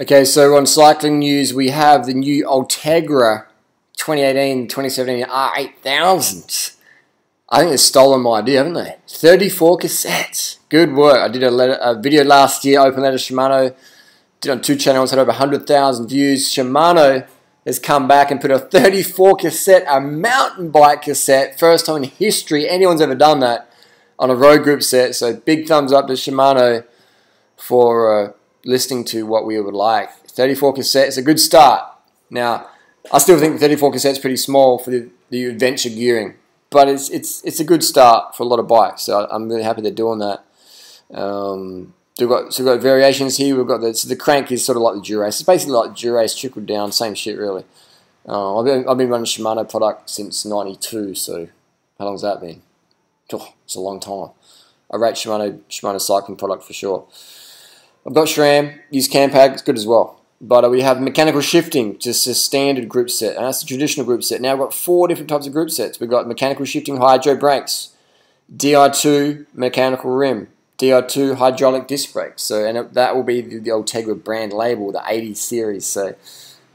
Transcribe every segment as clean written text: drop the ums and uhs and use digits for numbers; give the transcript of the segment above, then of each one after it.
Okay, so on cycling news, we have the new Ultegra 2018-2017 R8000. I think they stole my idea, haven't they? 34 cassettes. Good work. I did a video last year, open letter Shimano. Did on 2 channels, had over 100,000 views. Shimano has come back and put a 34 cassette, a mountain bike cassette. First time in history anyone's ever done that on a road group set. So big thumbs up to Shimano for listening to what we would like. 34 cassettes, a good start. Now, I still think 34 cassettes pretty small for the adventure gearing. But it's a good start for a lot of bikes, so I'm really happy they're doing that. So we've got variations here. We've got the crank is sort of like the Dura-Ace. It's basically like Dura-Ace trickled down, same shit really. I've been running Shimano product since '92, so how long's that been? Oh, it's a long time. I rate Shimano cycling product for sure. I've got SRAM, use Campag, it's good as well. But we have mechanical shifting, just a standard group set, and that's the traditional group set. Now we've got 4 different types of group sets. We've got mechanical shifting hydro brakes, Di2 mechanical rim, Di2 hydraulic disc brakes. So and that will be the Ultegra brand label, the 80 series, so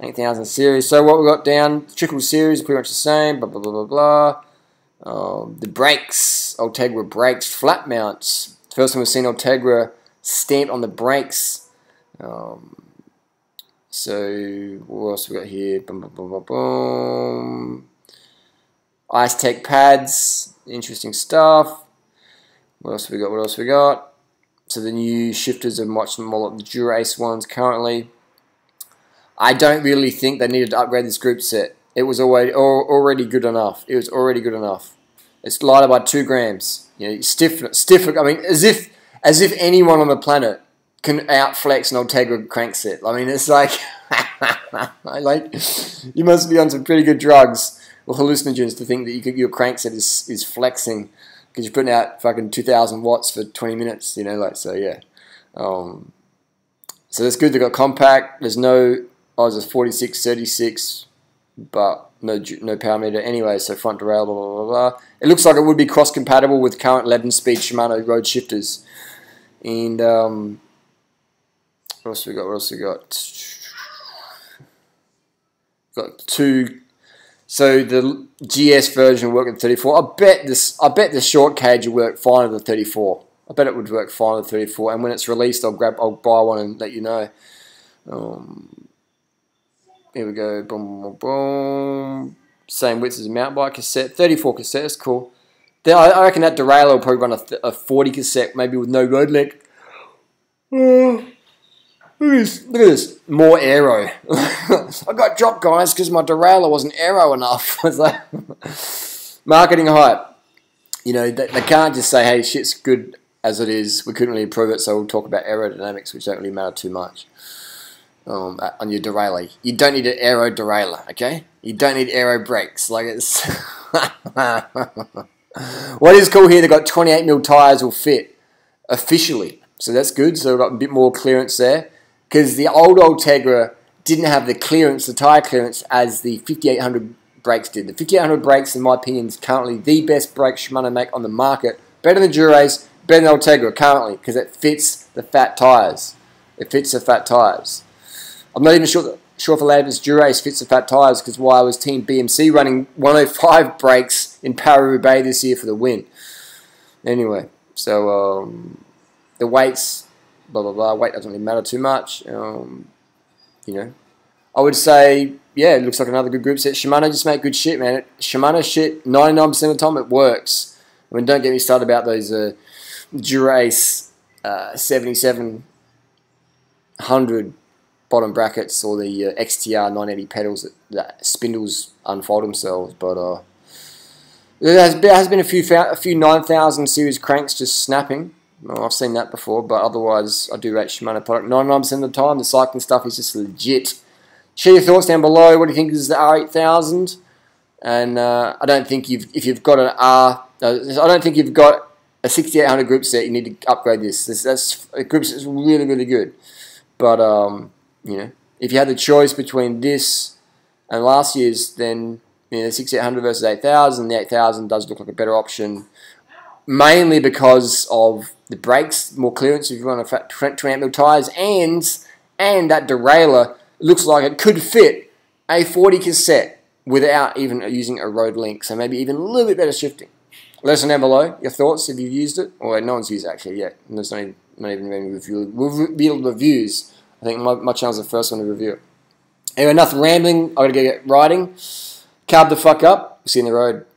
8000 series. So what we've got down, trickle series, pretty much the same, blah, blah, blah, blah, blah. The brakes, Ultegra brakes, flat mounts. First time we've seen Ultegra stamped on the brakes. So what else we got here? Boom, boom, boom, boom, boom. Ice Tech pads, interesting stuff. What else we got? What else we got? So the new shifters are much more like the Dura-Ace ones currently. I don't really think they needed to upgrade this group set. It was already good enough. It was already good enough. It's lighter by 2 grams. You know, stiff. I mean, as if anyone on the planet can outflex an Ultegra crank set. I mean, it's like, like you must be on some pretty good drugs or hallucinogens to think that your crank set is flexing because you're putting out fucking 2,000 watts for 20 minutes, you know, like, so yeah. So that's good. They've got compact. There's no, oh, there's a 46, 36, but no power meter anyway, so front derail, blah, blah, blah, blah. It looks like it would be cross-compatible with current 11-speed Shimano road shifters. And, what else we got? What else we got? Got 2. So the GS version will work with 34. I bet the short cage will work fine with the 34. I bet it would work fine with 34. And when it's released, I'll buy one and let you know. Here we go. Boom, boom, boom. Same width as a mountain bike cassette. 34 cassette is cool. Then I reckon that derailleur will probably run a 40 cassette, maybe with no road link. Look at this, more aero. I got dropped, guys, because my derailleur wasn't aero enough. It's like marketing hype. You know, they can't just say, hey, shit's good as it is. We couldn't really improve it, so we'll talk about aerodynamics, which don't really matter too much on your derailleur. You don't need an aero derailleur, okay? You don't need aero brakes. Like it's... What is cool here, they've got 28mm tyres will fit officially. So that's good. So we've got a bit more clearance there. Because the old Ultegra didn't have the clearance, the tyre clearance, as the 5800 brakes did. The 5800 brakes, in my opinion, is currently the best brake Shimano make on the market. Better than Dura-Ace, better than Ultegra currently, because it fits the fat tyres. It fits the fat tyres. I'm not even sure if a lot of this Dura-Ace fits the fat tyres, because while I was Team BMC running 105 brakes in Paris Roubaix this year for the win. Anyway, so the weights... blah, blah, blah, weight doesn't really matter too much, you know. I would say, yeah, it looks like another good group set. Shimano just make good shit, man. Shimano shit, 99% of the time it works. I mean, don't get me started about those Dura-Ace 7700 bottom brackets or the XTR 980 pedals that spindles unfold themselves, but there has been a few 9000 series cranks just snapping. No, I've seen that before, but otherwise I do rate Shimano product 99% of the time. The cycling stuff is just legit. Share your thoughts down below. What do you think is the R8000? And I don't think I don't think you've got a 6800 group set. You need to upgrade this. That's a group set's really, really good. But you know, if you had the choice between this and last year's, then you know, the 6800 versus 8000, the 8000 does look like a better option. Mainly because of the brakes, more clearance if you run a 28mm tyres, and and that derailleur looks like it could fit a 40 cassette without even using a road link, so maybe even a little bit better shifting. Let us know down below your thoughts if you've used it, or no one's used it actually yet. There's not even many reviews. I think my channel's the first one to review it. Anyway, enough rambling, I gotta get riding. Carb the fuck up, see you on the road.